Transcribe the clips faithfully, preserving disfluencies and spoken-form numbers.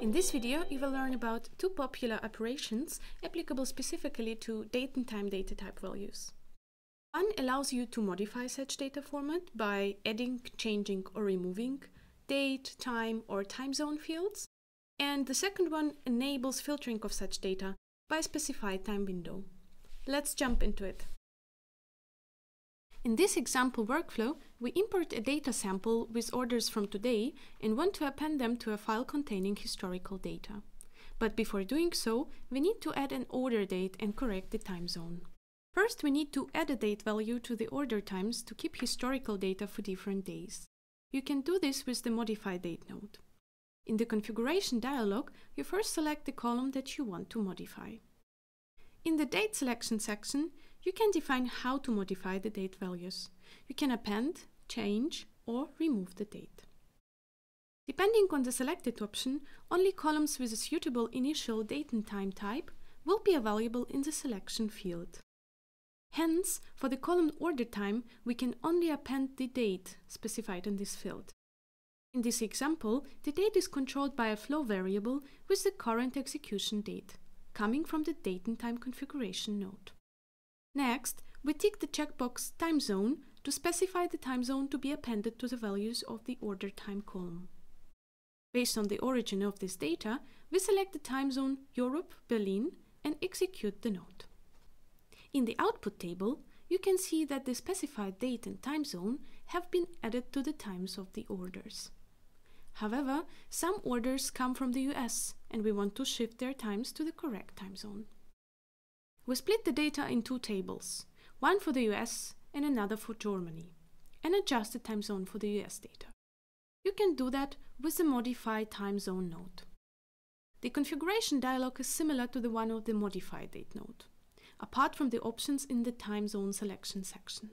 In this video, you will learn about two popular operations applicable specifically to date and time data type values. One allows you to modify such data format by adding, changing, or removing date, time, or time zone fields, and the second one enables filtering of such data by a specified time window. Let's jump into it. In this example workflow, we import a data sample with orders from today and want to append them to a file containing historical data. But before doing so, we need to add an order date and correct the time zone. First, we need to add a date value to the order times to keep historical data for different days. You can do this with the Modify Date node. In the configuration dialog, you first select the column that you want to modify. In the date selection section, you can define how to modify the date values. You can append, change, or remove the date. Depending on the selected option, only columns with a suitable initial date and time type will be available in the selection field. Hence, for the column order time, we can only append the date specified in this field. In this example, the date is controlled by a flow variable with the current execution date, coming from the date and time configuration node. Next, we tick the checkbox Time Zone to specify the time zone to be appended to the values of the Order Time column. Based on the origin of this data, we select the time zone Europe, Berlin, and execute the node. In the output table, you can see that the specified date and time zone have been added to the times of the orders. However, some orders come from the U S and we want to shift their times to the correct time zone. We split the data in two tables, one for the U S and another for Germany, and adjust the time zone for the U S data. You can do that with the Modify Time Zone node. The configuration dialog is similar to the one of the Modify Date node, apart from the options in the Time Zone selection section.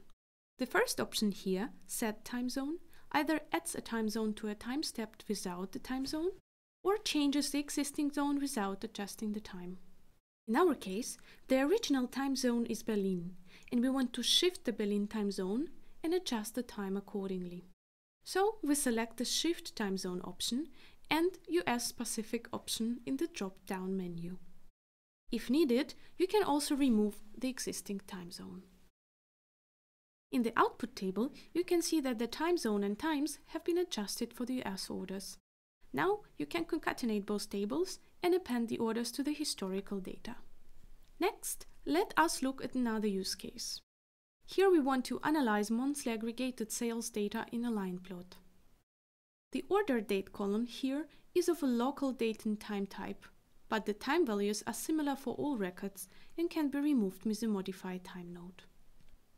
The first option here, Set Time Zone, either adds a time zone to a time step without the time zone, or changes the existing zone without adjusting the time. In our case, the original time zone is Berlin, and we want to shift the Berlin time zone and adjust the time accordingly. So we select the Shift Time Zone option and U S Pacific option in the drop-down menu. If needed, you can also remove the existing time zone. In the output table, you can see that the time zone and times have been adjusted for the U S orders. Now you can concatenate both tables and append the orders to the historical data. Next, let us look at another use case. Here we want to analyze monthly aggregated sales data in a line plot. The order date column here is of a local date and time type, but the time values are similar for all records and can be removed with the Modify Time node.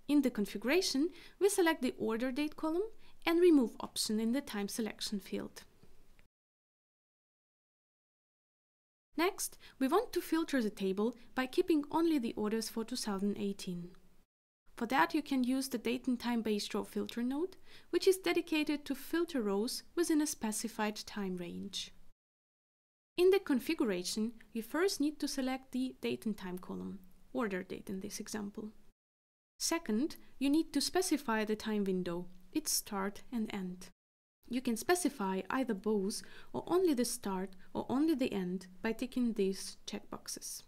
In the configuration, we select the Order Date column and Remove option in the Time Selection field. Next, we want to filter the table by keeping only the orders for two thousand eighteen. For that, you can use the Date and Time Based Row filter node, which is dedicated to filter rows within a specified time range. In the configuration, you first need to select the Date and Time column, Order Date in this example. Second, you need to specify the time window, its start and end. You can specify either both or only the start or only the end by ticking these checkboxes.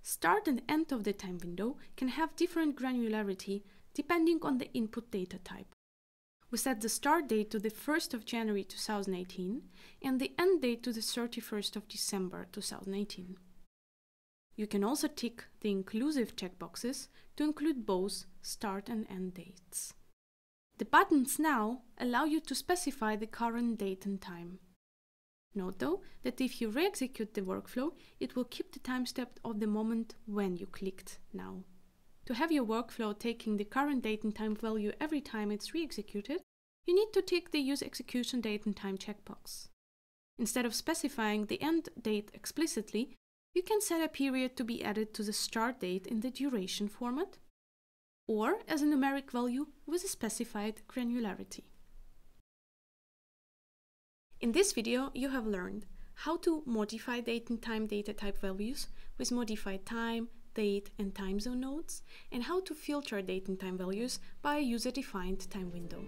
Start and end of the time window can have different granularity depending on the input data type. We set the start date to the first of January two thousand eighteen and the end date to the thirty-first of December two thousand eighteen. You can also tick the inclusive checkboxes to include both start and end dates. The buttons now allow you to specify the current date and time. Note though that if you re-execute the workflow, it will keep the time step of the moment when you clicked now. To have your workflow taking the current date and time value every time it's re-executed, you need to tick the Use Execution Date and Time checkbox. Instead of specifying the end date explicitly, you can set a period to be added to the start date in the duration format or as a numeric value with a specified granularity. In this video, you have learned how to modify date and time data type values with Modify Time, Date and Time Zone nodes, and how to filter date and time values by a user-defined time window.